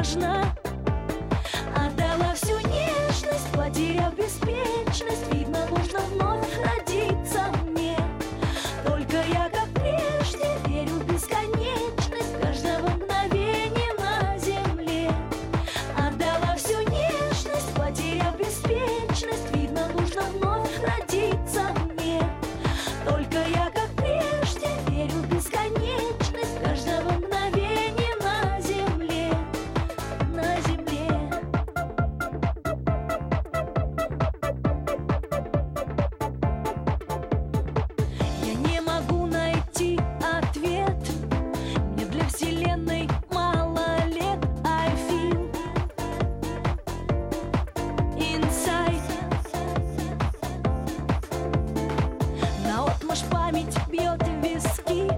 важно. Отдала всю нежность, потеряв беспечность. Видно, нужно вновь родиться мне. Только я, как прежде, верю в бесконечность каждого мгновения на земле. Отдала всю нежность, потеряв беспечность. Видно, нужно вновь родиться мне. Только я, как прежде, верю в бесконечность каждого мгновения на земле, на земле. Я не могу найти ответ, мне для вселенной мало лет. I feel inside. Наотмашь память бьет в виски,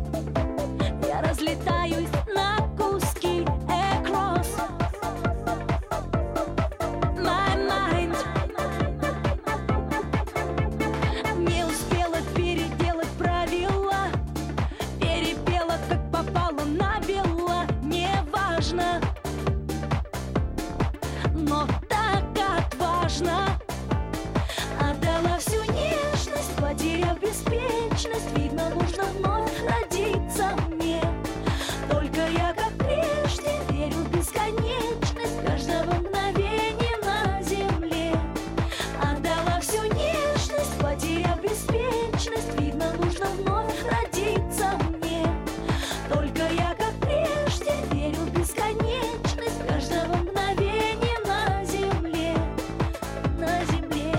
я разлетаюсь на куски. Across my mind. Не успела, переделать правила, перепела, как попало, набила. Неважно, но так отважно. Отдала всю нежность, потеряв беспечность. Видно, нужно вновь родиться мне. Только я, как прежде, верю в бесконечность каждого мгновения на земле. Отдала всю нежность, потеряв беспечность. Видно, нужно вновь родиться мне. Только я, как прежде, верю в бесконечность каждого мгновения на земле, на земле.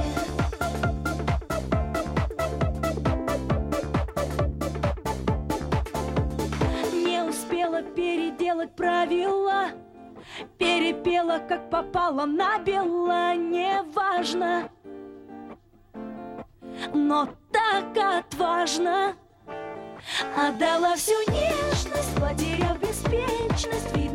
Не успела переделать правила, перепела, как попало, набила. Неважно, но так отважно. Отдала всю нежность, потеряв беспечность.